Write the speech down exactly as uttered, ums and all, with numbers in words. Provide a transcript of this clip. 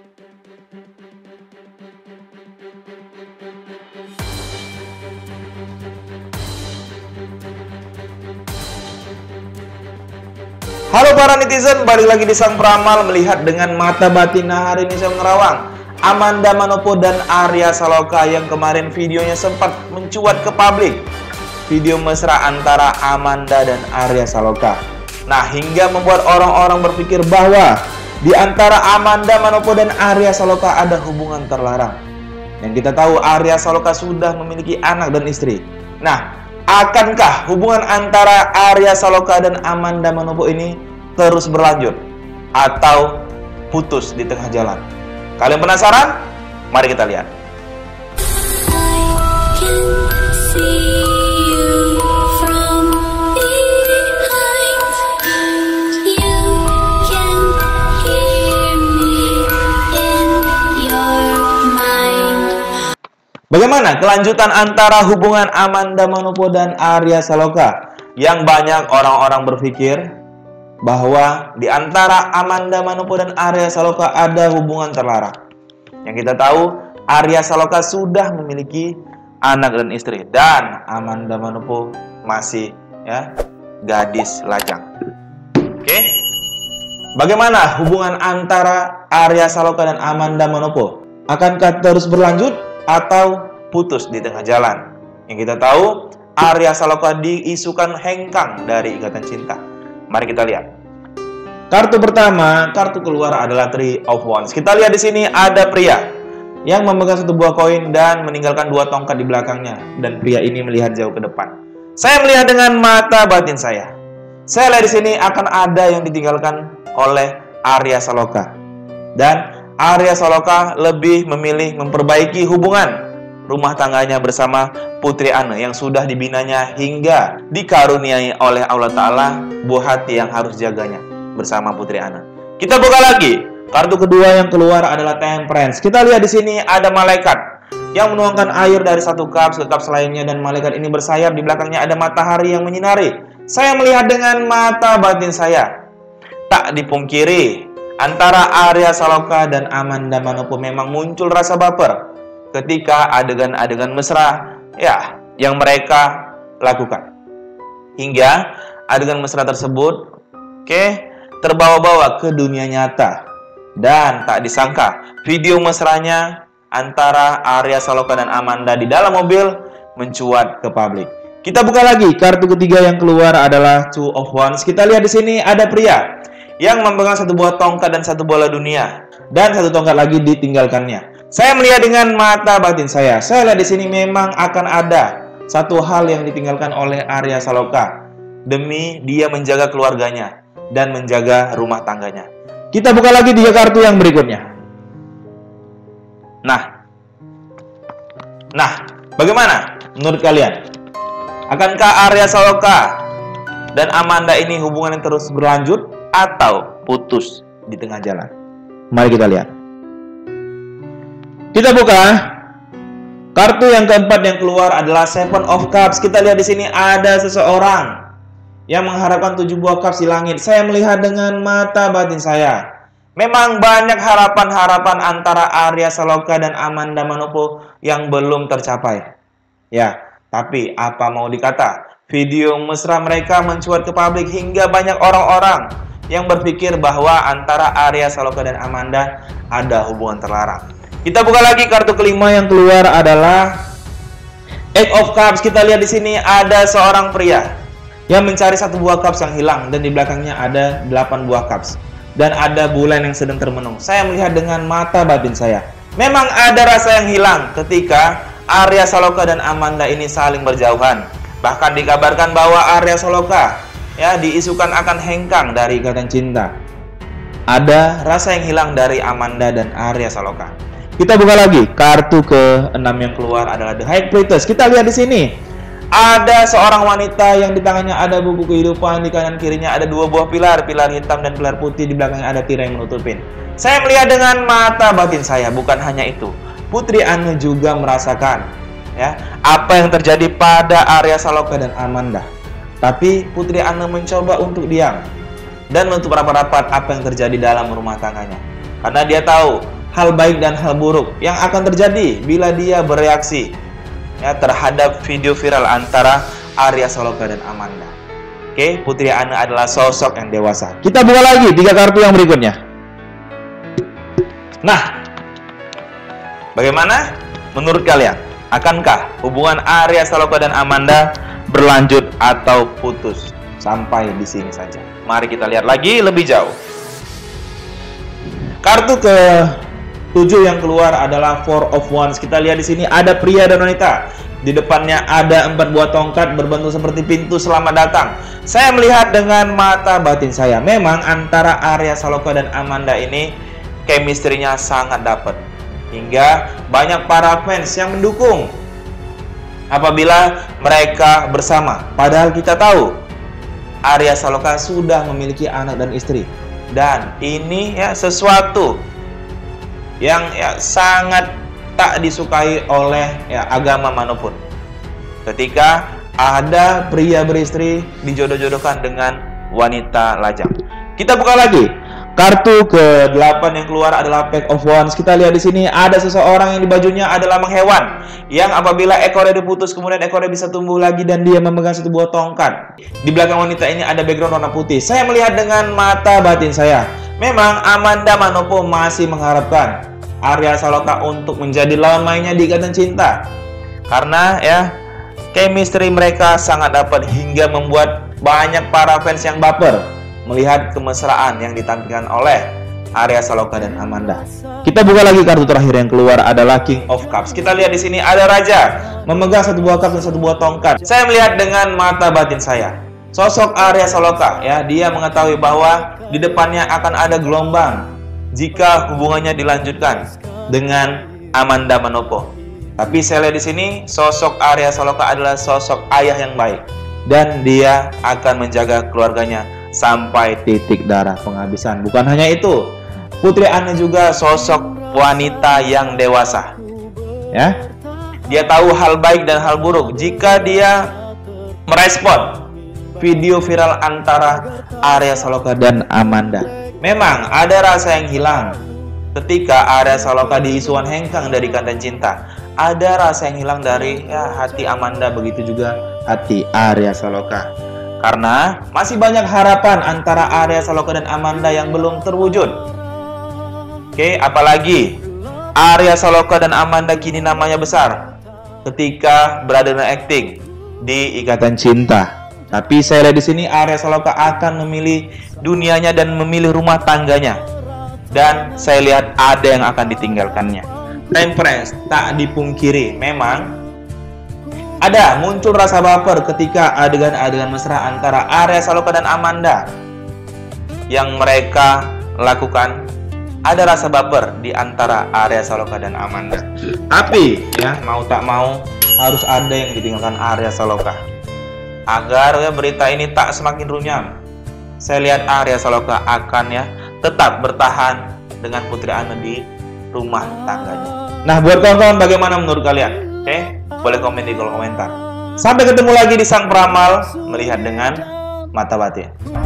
Halo para netizen, balik lagi di Sang Peramal melihat dengan mata batin. Nah, hari ini saya menerawang Amanda Manopo dan Arya Saloka yang kemarin videonya sempat mencuat ke publik. Video mesra antara Amanda dan Arya Saloka. Nah, hingga membuat orang-orang berpikir bahwa di antara Amanda Manopo dan Arya Saloka ada hubungan terlarang. Dan kita tahu Arya Saloka sudah memiliki anak dan istri. Nah, akankah hubungan antara Arya Saloka dan Amanda Manopo ini terus berlanjut atau putus di tengah jalan? Kalian penasaran? Mari kita lihat. Bagaimana kelanjutan antara hubungan Amanda Manopo dan Arya Saloka? Yang banyak orang-orang berpikir bahwa di antara Amanda Manopo dan Arya Saloka ada hubungan terlarang. Yang kita tahu Arya Saloka sudah memiliki anak dan istri, dan Amanda Manopo masih ya gadis lajang. Oke. Bagaimana hubungan antara Arya Saloka dan Amanda Manopo? Akankah terus berlanjut atau putus di tengah jalan? Yang kita tahu Arya Saloka diisukan hengkang dari Ikatan Cinta. Mari kita lihat. Kartu pertama, kartu keluar adalah Three of Wands. Kita lihat di sini ada pria yang memegang satu buah koin dan meninggalkan dua tongkat di belakangnya, dan pria ini melihat jauh ke depan. Saya melihat dengan mata batin saya. Saya lihat di sini akan ada yang ditinggalkan oleh Arya Saloka, dan Arya Saloka lebih memilih memperbaiki hubungan rumah tangganya bersama Putri Ana yang sudah dibinanya hingga dikaruniai oleh Allah Ta'ala buah hati yang harus jaganya bersama Putri Ana. Kita buka lagi. Kartu kedua yang keluar adalah Temperance. Kita lihat di sini ada malaikat yang menuangkan air dari satu cup ke cup lainnya, dan malaikat ini bersayap. Di belakangnya ada matahari yang menyinari. Saya melihat dengan mata batin saya. Tak dipungkiri, antara Arya Saloka dan Amanda Manopo memang muncul rasa baper ketika adegan-adegan mesra ya yang mereka lakukan. Hingga adegan mesra tersebut oke okay, terbawa-bawa ke dunia nyata, dan tak disangka video mesranya antara Arya Saloka dan Amanda di dalam mobil mencuat ke publik. Kita buka lagi. Kartu ketiga yang keluar adalah Two of Wands. Kita lihat di sini ada pria yang memegang satu buah tongkat dan satu bola dunia, dan satu tongkat lagi ditinggalkannya. Saya melihat dengan mata batin saya. Saya lihat di sini memang akan ada satu hal yang ditinggalkan oleh Arya Saloka demi dia menjaga keluarganya dan menjaga rumah tangganya. Kita buka lagi tiga kartu yang berikutnya. Nah, nah, bagaimana menurut kalian? Akankah Arya Saloka dan Amanda ini hubungannya terus berlanjut atau putus di tengah jalan? Mari kita lihat. Kita buka. Kartu yang keempat yang keluar adalah Seven of Cups. Kita lihat di sini ada seseorang yang mengharapkan tujuh buah cups di langit. Saya melihat dengan mata batin saya. Memang banyak harapan-harapan antara Arya Saloka dan Amanda Manopo yang belum tercapai. Ya, tapi apa mau dikata, video mesra mereka mencuat ke publik hingga banyak orang-orang yang berpikir bahwa antara Arya Saloka dan Amanda ada hubungan terlarang. Kita buka lagi. Kartu kelima yang keluar adalah Eight of Cups. Kita lihat di sini ada seorang pria yang mencari satu buah cups yang hilang, dan di belakangnya ada delapan buah cups, dan ada bulan yang sedang termenung. Saya melihat dengan mata batin saya. Memang ada rasa yang hilang ketika Arya Saloka dan Amanda ini saling berjauhan. Bahkan dikabarkan bahwa Arya Saloka ya diisukan akan hengkang dari Ikatan Cinta. Ada rasa yang hilang dari Amanda dan Arya Saloka. Kita buka lagi. Kartu ke-enam yang keluar adalah The High Priestess. Kita lihat di sini ada seorang wanita yang di tangannya ada buku kehidupan, di kanan kirinya ada dua buah pilar, pilar hitam dan pilar putih, di belakangnya ada tirai yang menutupin. Saya melihat dengan mata batin saya. Bukan hanya itu, Putri Ana juga merasakan ya apa yang terjadi pada Arya Saloka dan Amanda. Tapi Putri Ana mencoba untuk diam dan menutup rapat-rapat apa yang terjadi dalam rumah tangganya, karena dia tahu hal baik dan hal buruk yang akan terjadi bila dia bereaksi ya, terhadap video viral antara Arya Saloka dan Amanda. Oke, Putri Ana adalah sosok yang dewasa. Kita buka lagi tiga kartu yang berikutnya. Nah, bagaimana menurut kalian? Akankah hubungan Arya Saloka dan Amanda berlanjut atau putus? Sampai di sini saja. Mari kita lihat lagi lebih jauh. Kartu ke tujuh yang keluar adalah Four of Wands. Kita lihat di sini ada pria dan wanita. Di depannya ada empat buah tongkat berbentuk seperti pintu selamat datang. Saya melihat dengan mata batin saya, memang antara Arya Saloka dan Amanda ini chemistry-nya sangat dapat, hingga banyak para fans yang mendukung apabila mereka bersama. Padahal kita tahu Arya Saloka sudah memiliki anak dan istri. Dan ini ya sesuatu yang ya, sangat tak disukai oleh ya, agama manapun. Ketika ada pria beristri dijodoh-jodohkan dengan wanita lajang. Kita buka lagi kartu ke delapan yang keluar adalah Pack of Wands. Kita lihat di sini ada seseorang yang di bajunya adalah lambang hewan, yang apabila ekornya diputus kemudian ekornya bisa tumbuh lagi dan dia memegang satu buah tongkat. Di belakang wanita ini ada background warna putih. Saya melihat dengan mata batin saya, memang Amanda Manopo masih mengharapkan Arya Saloka untuk menjadi lawan mainnya di Ikatan Cinta, karena ya chemistry mereka sangat dapat hingga membuat banyak para fans yang baper melihat kemesraan yang ditampilkan oleh Arya Saloka dan Amanda. Kita buka lagi kartu terakhir yang keluar adalah King of Cups. Kita lihat di sini ada raja memegang satu buah cup dan satu buah tongkat. Saya melihat dengan mata batin saya, sosok Arya Saloka ya, dia mengetahui bahwa di depannya akan ada gelombang jika hubungannya dilanjutkan dengan Amanda Manopo. Tapi saya lihat di sini sosok Arya Saloka adalah sosok ayah yang baik, dan dia akan menjaga keluarganya sampai titik darah penghabisan. Bukan hanya itu, Putri Ana juga sosok wanita yang dewasa ya. Dia tahu hal baik dan hal buruk jika dia merespon video viral antara Arya Saloka dan Amanda. Memang ada rasa yang hilang ketika Arya Saloka di isuan hengkang dari Ikatan Cinta. Ada rasa yang hilang dari ya, hati Amanda, begitu juga hati Arya Saloka. Karena masih banyak harapan antara Arya Saloka dan Amanda yang belum terwujud. Oke, apalagi Arya Saloka dan Amanda kini namanya besar ketika berada dalam akting di Ikatan Cinta. Tapi saya lihat di sini Arya Saloka akan memilih dunianya dan memilih rumah tangganya. Dan saya lihat ada yang akan ditinggalkannya. Temperance tak dipungkiri, memang ada muncul rasa baper ketika adegan-adegan mesra antara Arya Saloka dan Amanda yang mereka lakukan. Ada rasa baper di antara Arya Saloka dan Amanda. Tapi ya mau tak mau harus ada yang ditinggalkan Arya Saloka, agar ya, berita ini tak semakin runyam. Saya lihat Arya Saloka akan ya tetap bertahan dengan Putri Ana di rumah tangganya. Nah, buat kawan-kawan, bagaimana menurut kalian? Oke, okay? Boleh komen di kolom komentar. Sampai ketemu lagi di Sang Peramal, melihat dengan mata batin.